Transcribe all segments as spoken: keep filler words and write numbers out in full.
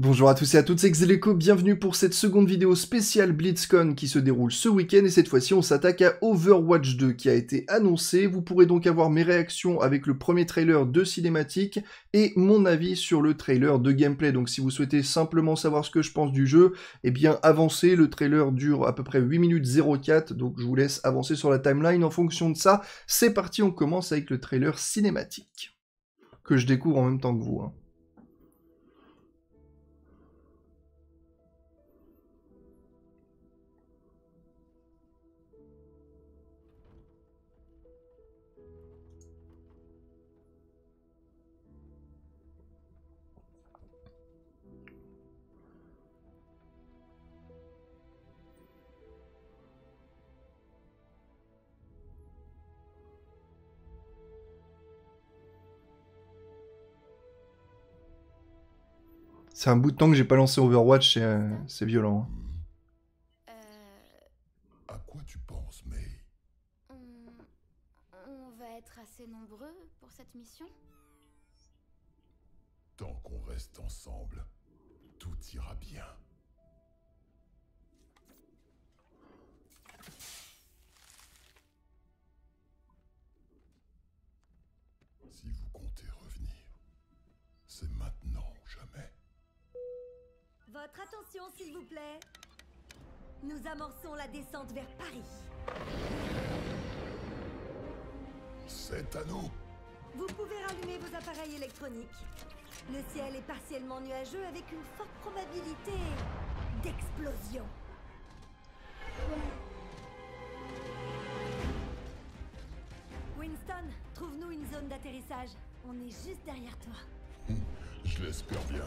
Bonjour à tous et à toutes, c'est Xeleko, bienvenue pour cette seconde vidéo spéciale BlitzCon qui se déroule ce week-end et cette fois-ci on s'attaque à Overwatch deux qui a été annoncé. Vous pourrez donc avoir mes réactions avec le premier trailer de cinématique et mon avis sur le trailer de gameplay. Donc si vous souhaitez simplement savoir ce que je pense du jeu, eh bien avancez, le trailer dure à peu près huit minutes zéro quatre, donc je vous laisse avancer sur la timeline en fonction de ça. C'est parti, on commence avec le trailer cinématique que je découvre en même temps que vous, hein. C'est un bout de temps que j'ai pas lancé Overwatch, c'est euh, violent. Hein. Euh... À quoi tu penses, Mei? on... on va être assez nombreux pour cette mission? Tant qu'on reste ensemble, tout ira bien. Si vous comptez revenir, c'est maintenant ou jamais. Votre attention, s'il vous plaît. Nous amorçons la descente vers Paris. C'est à nous. Vous pouvez rallumer vos appareils électroniques. Le ciel est partiellement nuageux avec une forte probabilité d'explosion. Winston, trouve-nous une zone d'atterrissage. On est juste derrière toi. Je l'espère bien.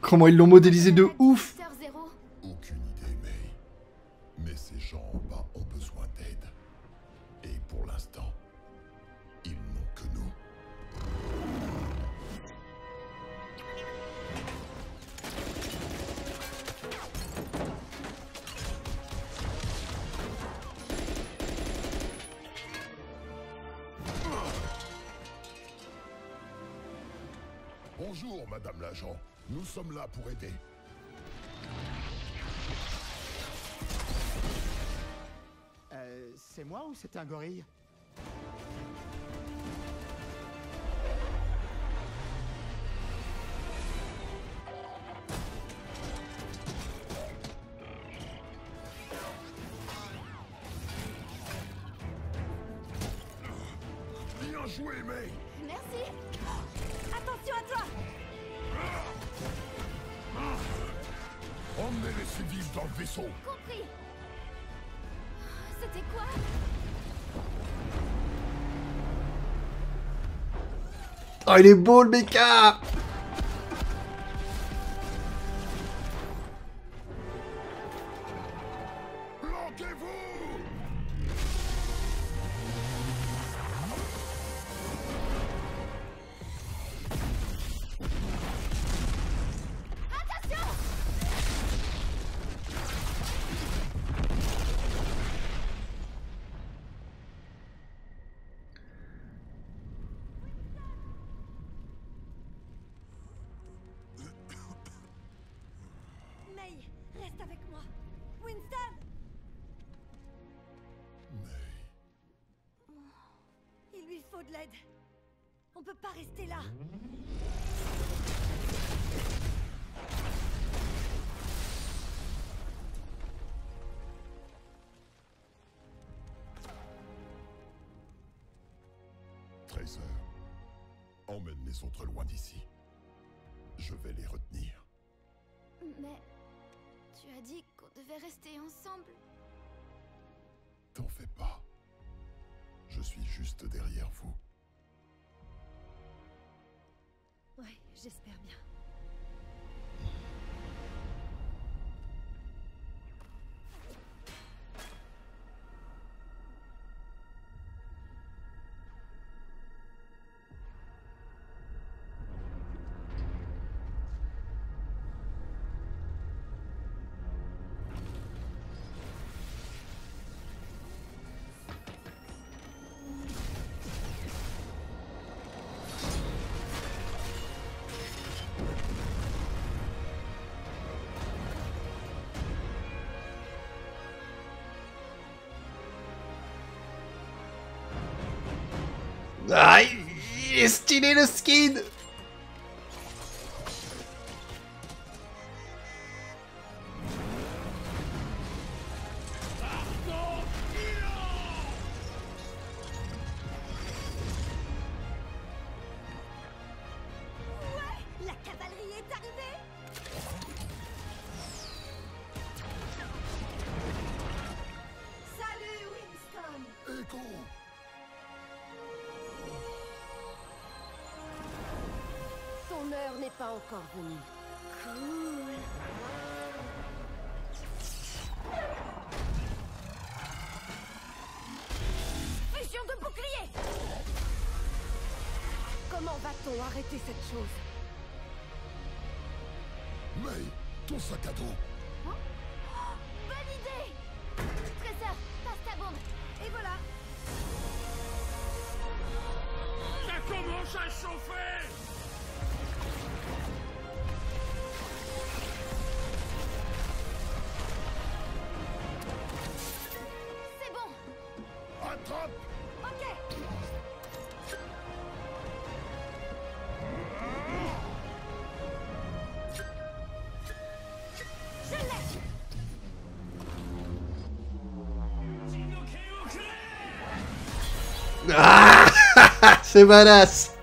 Comment ils l'ont modélisé de ouf! Aucune idée, mais... Mais ces gens en bas ont besoin d'aide. Et pour l'instant, ils n'ont que nous. Bonjour, madame l'agent. Nous sommes là pour aider. Euh, c'est moi ou c'est un gorille? Bien joué, Mei. Merci. Attention à toi. Emmenez les civils dans le vaisseau. Compris. C'était quoi? Oh, il est beau le méca. Reste avec moi, Winston. Mais... Il lui faut de l'aide. On peut pas rester là. Tracer, emmène les autres loin d'ici. Je vais les retenir. Mais... tu as dit qu'on devait rester ensemble. T'en fais pas. Je suis juste derrière vous. Ouais, j'espère bien. Ah, il est stylé le skin. Arrêtez cette chose. Mei, ton sac à dos. Hein? Oh, bonne idée. Tracer, passe ta bombe. Et voilà. Ça commence à chauffer. C'est bon. Attrape. Ok. Ah, c'est badass.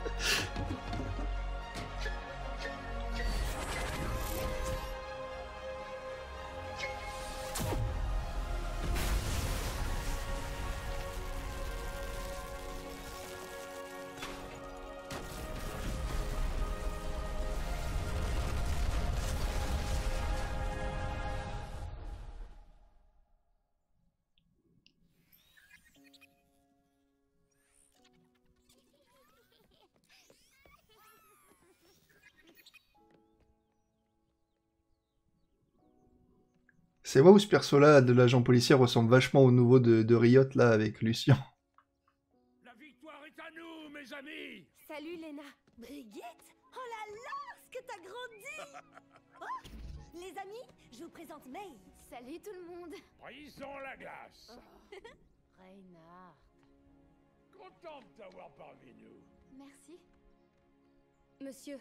C'est moi où ce perso-là de l'agent policier ressemble vachement au nouveau de, de Riot, là, avec Lucien. La victoire est à nous, mes amis. Salut, Léna. Brigitte. Oh là là, ce que t'as grandi. Oh, les amis, je vous présente Mei. Salut tout le monde. Brisons la glace. Oh. Reinhard. Contente d'avoir parmi nous. Merci. Monsieur,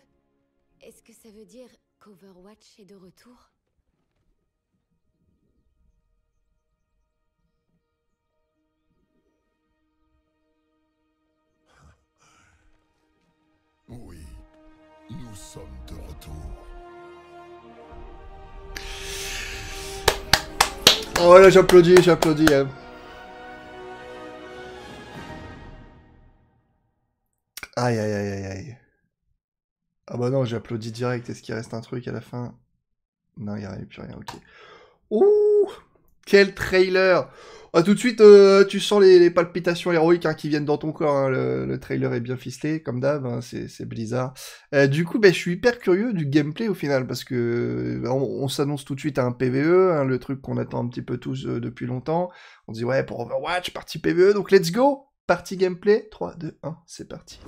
est-ce que ça veut dire qu'Overwatch est de retour? Oui, nous sommes de retour. Oh là, j'applaudis, j'applaudis. Hein. Aïe, aïe, aïe, aïe, aïe. Ah bah non, j'applaudis direct. Est-ce qu'il reste un truc à la fin? Non, il n'y avait plus rien, ok. Ouh, quel trailer! Ah, tout de suite, euh, tu sens les, les palpitations héroïques hein, qui viennent dans ton corps. Hein. Le, le trailer est bien ficelé, comme d'hab, hein, c'est Blizzard. Euh, du coup, ben, je suis hyper curieux du gameplay au final, parce que on, on s'annonce tout de suite à un P V E, hein, le truc qu'on attend un petit peu tous euh, depuis longtemps. On dit, ouais, pour Overwatch, partie P V E, donc let's go. Partie gameplay, trois, deux, un, c'est parti.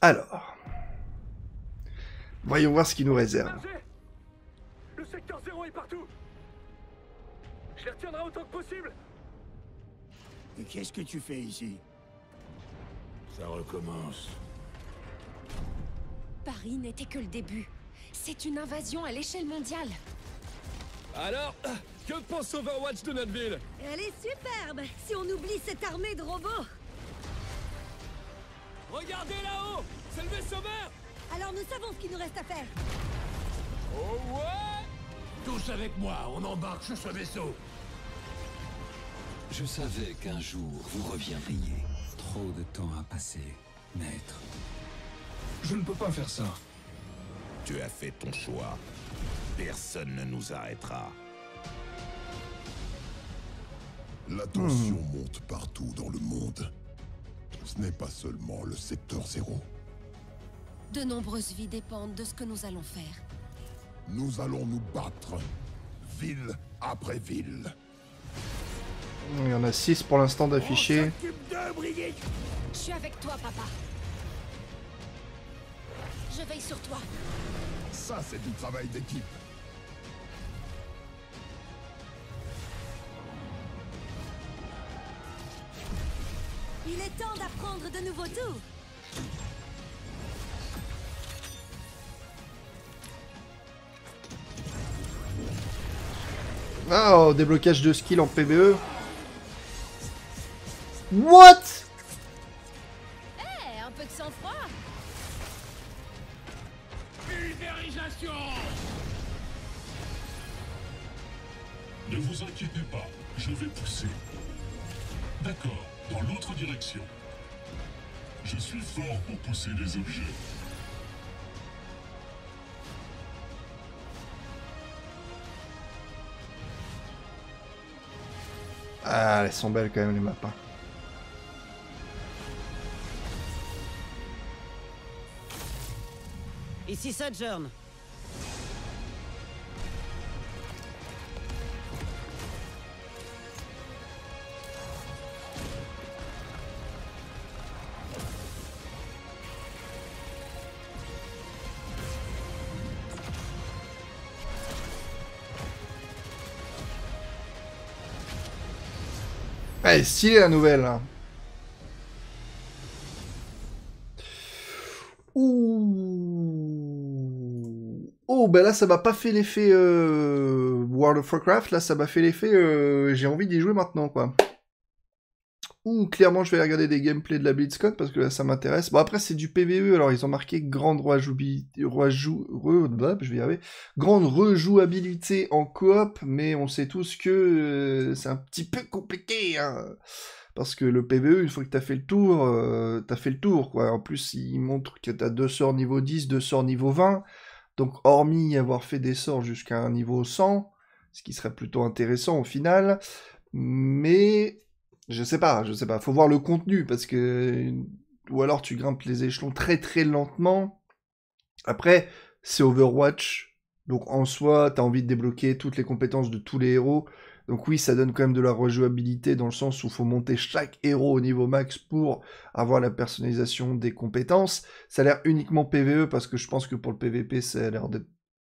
Alors... Voyons voir ce qu'il nous réserve. Le secteur zéro est partout. Je les retiendrai autant que possible. Et qu'est-ce que tu fais ici? Ça recommence. Paris n'était que le début. C'est une invasion à l'échelle mondiale. Alors, que pense Overwatch de notre ville? Elle est superbe, si on oublie cette armée de robots. Regardez là-haut, c'est le vaisseau mère. Alors nous savons ce qu'il nous reste à faire. Oh ouais! Tous avec moi, on embarque sur ce vaisseau. Je savais qu'un jour vous reviendriez. Trop de temps a passé, maître. Je ne peux pas faire ça. Tu as fait ton choix. Personne ne nous arrêtera. La tension mmh. monte partout dans le monde. Ce n'est pas seulement le secteur zéro. De nombreuses vies dépendent de ce que nous allons faire. Nous allons nous battre, ville après ville. Il y en a six pour l'instant d'affichés. Je suis avec toi, papa. Je veille sur toi. Ça, c'est du travail d'équipe. Il est temps d'apprendre de nouveaux tours. Oh, déblocage de skill en P B E. What? Eh, hey, un peu de sang-froid. Pulvérisation. Ne vous inquiétez pas, je vais pousser. D'accord, dans l'autre direction. Je suis fort pour pousser les objets. Ah, elles sont belles quand même les maps. Hein. Ici Sojourn. Elle est stylée la nouvelle. Ouh. Oh ben là ça m'a pas fait l'effet euh, World of Warcraft, là ça m'a fait l'effet euh, j'ai envie d'y jouer maintenant quoi. Ouh, clairement je vais regarder des gameplays de la BlitzCon parce que là ça m'intéresse. Bon après c'est du P V E, alors ils ont marqué grande rejouabilité, rejou... Re... je vais y arriver. Grande rejouabilité en coop, mais on sait tous que euh, c'est un petit peu compliqué hein. Parce que le P V E, une fois que t'as fait le tour, euh, t'as fait le tour quoi. En plus ils montrent que t'as deux sorts niveau dix, deux sorts niveau vingt, donc hormis avoir fait des sorts jusqu'à un niveau cent, ce qui serait plutôt intéressant au final, mais... Je sais pas, je sais pas. Faut voir le contenu parce que... Ou alors tu grimpes les échelons très très lentement. Après, c'est Overwatch. Donc en soi, t'as envie de débloquer toutes les compétences de tous les héros. Donc oui, ça donne quand même de la rejouabilité dans le sens où faut monter chaque héros au niveau max pour avoir la personnalisation des compétences. Ça a l'air uniquement P V E parce que je pense que pour le P V P, ça a l'air d'être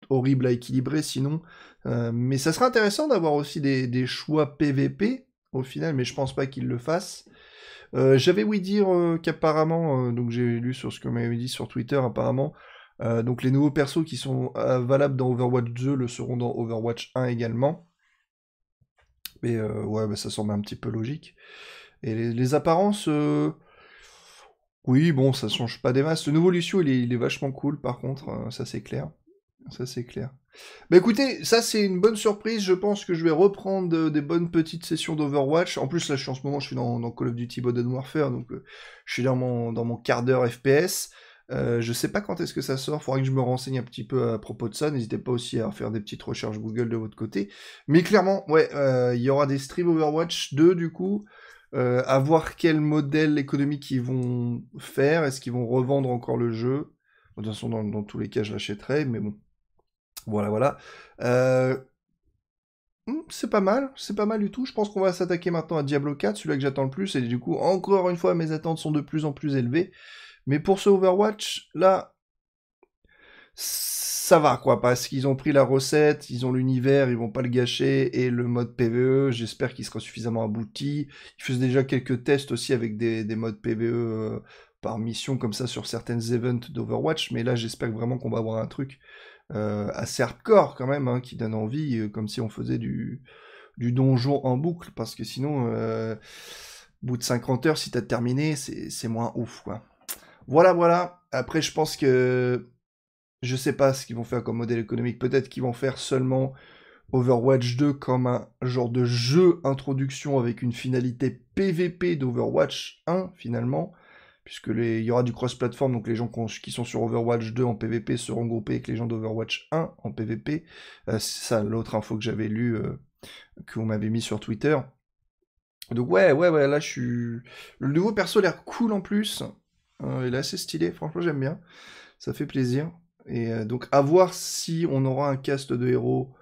horrible à équilibrer sinon. Euh, mais ça serait intéressant d'avoir aussi des, des choix P V P. Au final, mais je pense pas qu'il le fasse. Euh, J'avais ouï dire euh, qu'apparemment, euh, donc j'ai lu sur ce que m'avait dit sur Twitter, apparemment, euh, donc les nouveaux persos qui sont euh, valables dans Overwatch deux le seront dans Overwatch un également. Mais euh, ouais, bah, ça semble un petit peu logique. Et les, les apparences, euh... oui, bon, ça change pas des masses. Le nouveau Lucio, il est, il est vachement cool, par contre, euh, ça c'est clair. Ça c'est clair. Bah écoutez, ça c'est une bonne surprise, je pense que je vais reprendre des bonnes petites sessions d'Overwatch. En plus là je suis en ce moment, je suis dans, dans Call of Duty Modern Warfare, donc euh, je suis dans mon, dans mon quart d'heure F P S. Euh, je sais pas quand est-ce que ça sort, faudrait que je me renseigne un petit peu à propos de ça, n'hésitez pas aussi à faire des petites recherches Google de votre côté. Mais clairement, ouais, il euh, y aura des streams Overwatch deux du coup. Euh, à voir quel modèle économique ils vont faire, est-ce qu'ils vont revendre encore le jeu? De toute façon, dans, dans tous les cas, je l'achèterai, mais bon. Voilà, voilà. Euh... C'est pas mal, c'est pas mal du tout. Je pense qu'on va s'attaquer maintenant à Diablo quatre, celui-là que j'attends le plus. Et du coup, encore une fois, mes attentes sont de plus en plus élevées. Mais pour ce Overwatch, là, ça va, quoi. Parce qu'ils ont pris la recette, ils ont l'univers, ils vont pas le gâcher. Et le mode P V E, j'espère qu'il sera suffisamment abouti. Ils faisaient déjà quelques tests aussi avec des, des modes P V E... Euh... par mission comme ça sur certaines events d'Overwatch, mais là j'espère vraiment qu'on va avoir un truc euh, assez hardcore quand même, hein, qui donne envie, euh, comme si on faisait du, du donjon en boucle, parce que sinon, euh, au bout de cinquante heures, si t'as terminé, c'est moins ouf, quoi. Voilà, voilà, après je pense que, je sais pas ce qu'ils vont faire comme modèle économique, peut-être qu'ils vont faire seulement Overwatch deux comme un genre de jeu introduction avec une finalité P V P d'Overwatch un, finalement, puisque les... il y aura du cross-platform, donc les gens qui sont sur Overwatch deux en P V P seront groupés avec les gens d'Overwatch un en P V P. Euh, c'est ça l'autre info que j'avais lue, euh, que vous m'avez mis sur Twitter. Donc ouais, ouais, ouais, là je suis... Le nouveau perso a l'air cool en plus. Euh, il est assez stylé, franchement j'aime bien. Ça fait plaisir. Et euh, donc à voir si on aura un cast de héros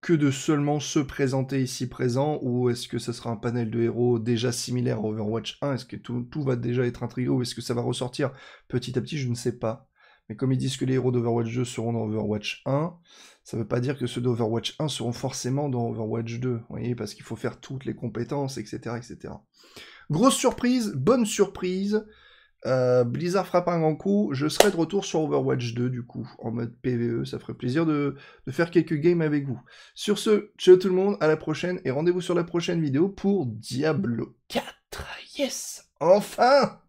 que de seulement se présenter ici présent, ou est-ce que ça sera un panel de héros déjà similaire à Overwatch un? Est-ce que tout, tout va déjà être un trio, ou est-ce que ça va ressortir petit à petit? Je ne sais pas. Mais comme ils disent que les héros d'Overwatch deux seront dans Overwatch un, ça ne veut pas dire que ceux d'Overwatch un seront forcément dans Overwatch deux, vous voyez, parce qu'il faut faire toutes les compétences, et cetera, et cetera. Grosse surprise, bonne surprise. Euh, Blizzard frappe un grand coup. Je serai de retour sur Overwatch deux, du coup, en mode P V E. Ça ferait plaisir de, de faire quelques games avec vous. Sur ce, ciao tout le monde, à la prochaine, et rendez-vous sur la prochaine vidéo pour Diablo quatre. Yes! Enfin!